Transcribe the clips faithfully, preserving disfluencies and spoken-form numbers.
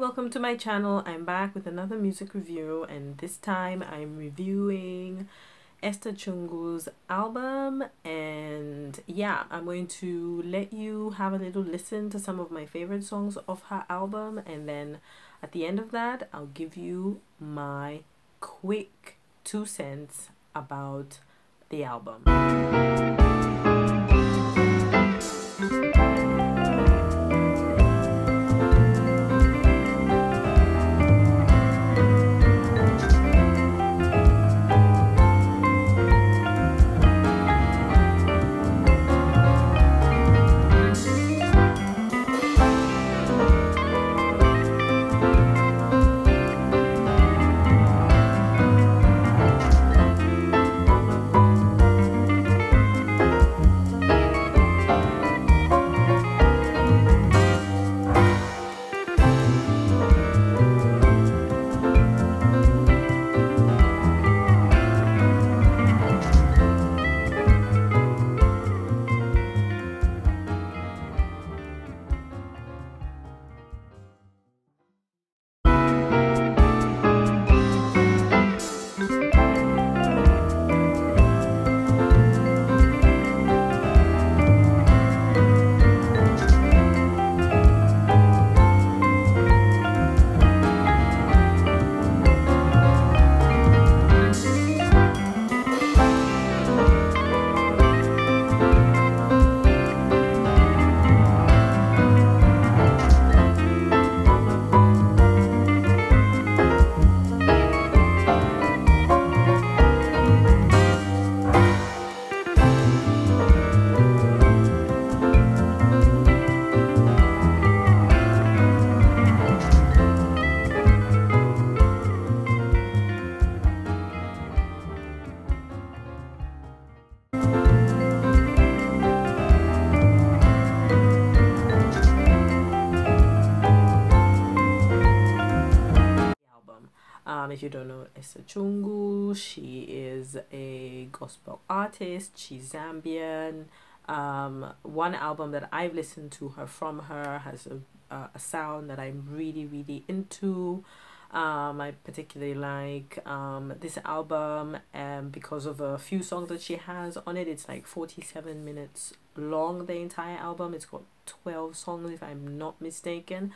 welcome to my channel. I'm back with another music review, and this time I'm reviewing Esther Chungu's album, and yeah, I'm going to let you have a little listen to some of my favorite songs of her album, and then at the end of that I'll give you my quick two cents about the album. If you don't know Esther Chungu, she is a gospel artist. She's Zambian. Um, one album that I've listened to her from her has a, uh, a sound that I'm really, really into. Um, I particularly like um, this album um, because of a few songs that she has on it. It's like forty-seven minutes long, the entire album. It's got twelve songs, if I'm not mistaken.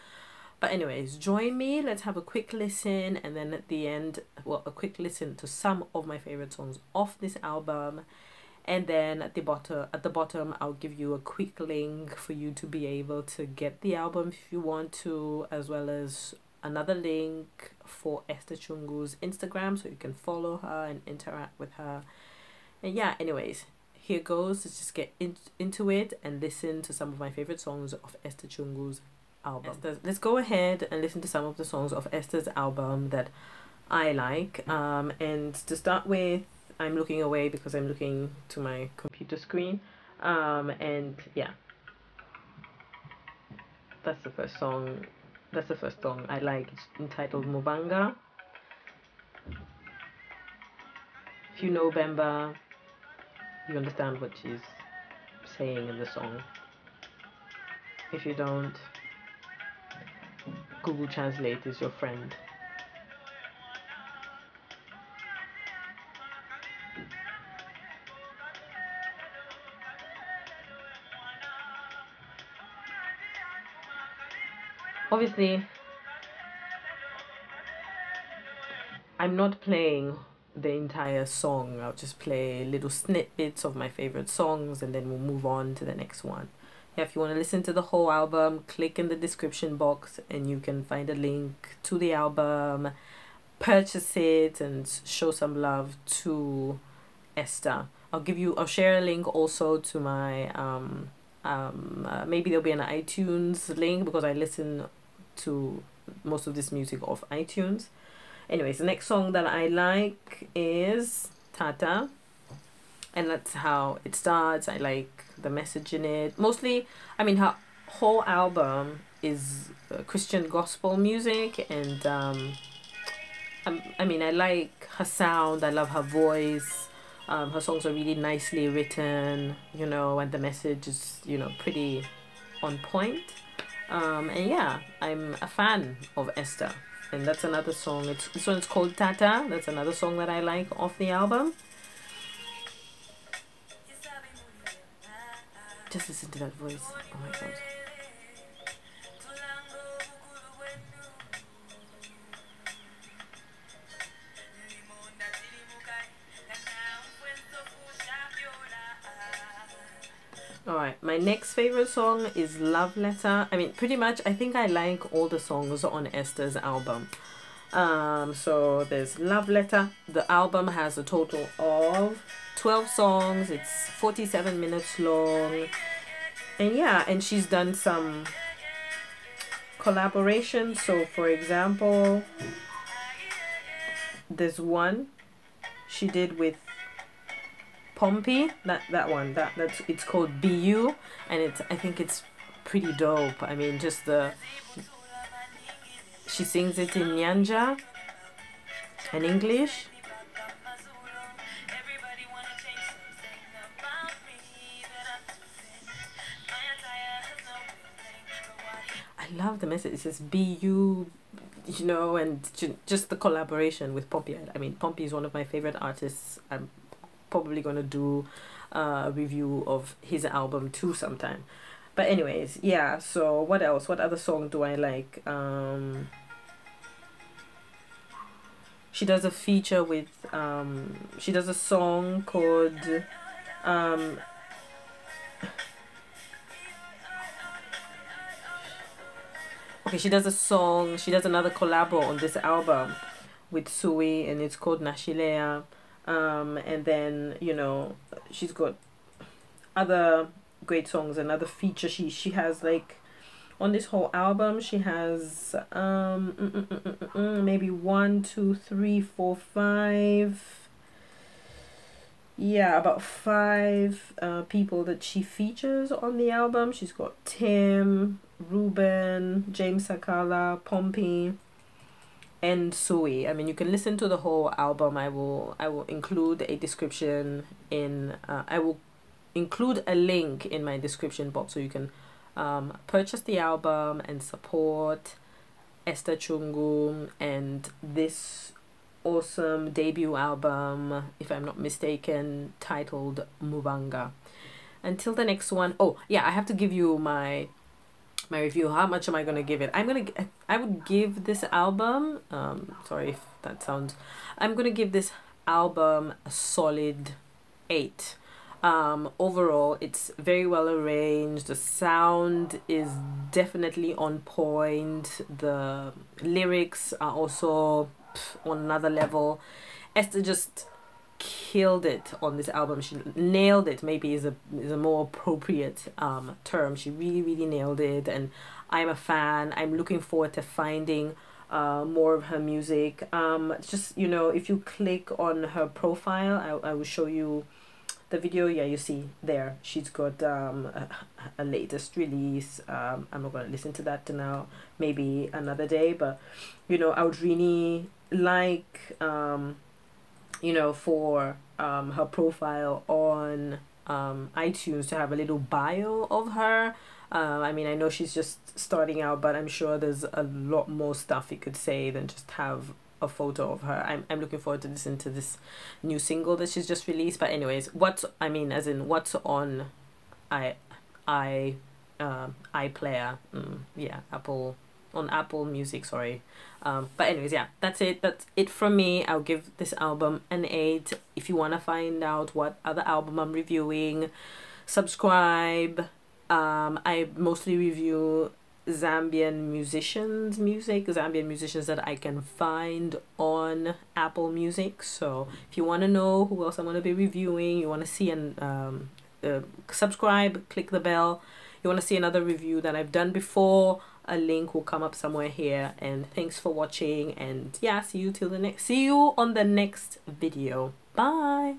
But anyways, join me, let's have a quick listen, and then at the end, well, a quick listen to some of my favorite songs off this album, and then at the bottom at the bottom I'll give you a quick link for you to be able to get the album if you want to, as well as another link for Esther Chungu's Instagram so you can follow her and interact with her. And yeah, anyways, here goes. Let's just get in into it and listen to some of my favorite songs of Esther Chungu's album. Esther, let's go ahead and listen to some of the songs of Esther's album that I like. Um, and to start with, I'm looking away because I'm looking to my computer screen. Um, and yeah, that's the first song. That's the first song I like. It's entitled Mubanga. If you know Bemba, you understand what she's saying in the song. If you don't, Google Translate is your friend. Obviously, I'm not playing the entire song. I'll just play little snippets of my favorite songs, and then we'll move on to the next one. Yeah, if you want to listen to the whole album, click in the description box and you can find a link to the album, purchase it, and show some love to Esther. I'll give you, I'll share a link also to my, um, um, uh, maybe there'll be an iTunes link because I listen to most of this music off iTunes. Anyways, the next song that I like is Tata. And that's how it starts. I like the message in it. Mostly, I mean, her whole album is uh, Christian gospel music. And um, I, I mean, I like her sound. I love her voice. Um, her songs are really nicely written, you know, and the message is, you know, pretty on point. Um, and yeah, I'm a fan of Esther, and that's another song. It's, this one's called Tata. That's another song that I like off the album. Just listen to that voice. Oh my god. Alright, my next favorite song is Love Letter. I mean, pretty much, I think I like all the songs on Esther's album. Um, so there's Love Letter. The album has a total of twelve songs. It's forty-seven minutes long. And yeah, and she's done some collaborations. So for example, there's one she did with Pompey, that that one that that's it's called B U, and it's I think it's pretty dope. I mean, just the she sings it in Nyanja and English. I love the message. It says B U, you know, and just the collaboration with Pompey. I mean, Pompey is one of my favorite artists. I'm probably gonna do uh, a review of his album too sometime, but anyways, yeah. So what else? What other song do I like? Um, she does a feature with. Um, she does a song called. Um, okay, she does a song. She does another collabo on this album with Sui, and it's called Nashilea. Um, and then, you know, she's got other great songs. Another feature she she has, like, on this whole album, she has um mm, mm, mm, mm, mm, maybe one, two, three, four, five. Yeah, about five uh, people that she features on the album. She's got Tim, Ruben, James Sakala, Pompey, and Sui. I mean, you can listen to the whole album. I will I will include a description in uh, I will include a link in my description box so you can um, purchase the album and support Esther Chungu and this awesome debut album, if I'm not mistaken, titled Mubanga. Until the next one. Oh yeah, I have to give you my my review. How much am I gonna give it? I'm gonna I would give this album um sorry if that sounds I'm gonna give this album a solid eight. Um overall, it's very well arranged. The sound is definitely on point. The lyrics are also pff, on another level. Esther just killed it on this album. She nailed it, maybe is a is a more appropriate um term. She really really nailed it, and I'm a fan. I'm looking forward to finding uh more of her music. Um just, you know, if you click on her profile, I, I will show you the video. Yeah, you see there she's got um a, a latest release. um I'm not gonna listen to that now, maybe another day, but you know, I would really like um you know, for um, her profile on um, iTunes to have a little bio of her. Uh, I mean, I know she's just starting out, but I'm sure there's a lot more stuff you could say than just have a photo of her. I'm, I'm looking forward to listening to this new single that she's just released. But anyways, what's, I mean, as in what's on I, I, uh, iPlayer, mm, yeah, Apple, on Apple Music, sorry. Um, but anyways, yeah, that's it. That's it from me. I'll give this album an eight. If you want to find out what other album I'm reviewing, subscribe. Um, I mostly review Zambian musicians' music, Zambian musicians that I can find on Apple Music. So if you want to know who else I'm going to be reviewing, you want to see and um, uh, subscribe, click the bell. You want to see another review that I've done before, a link will come up somewhere here. And thanks for watching, and yeah, see you till the next see you on the next video. Bye.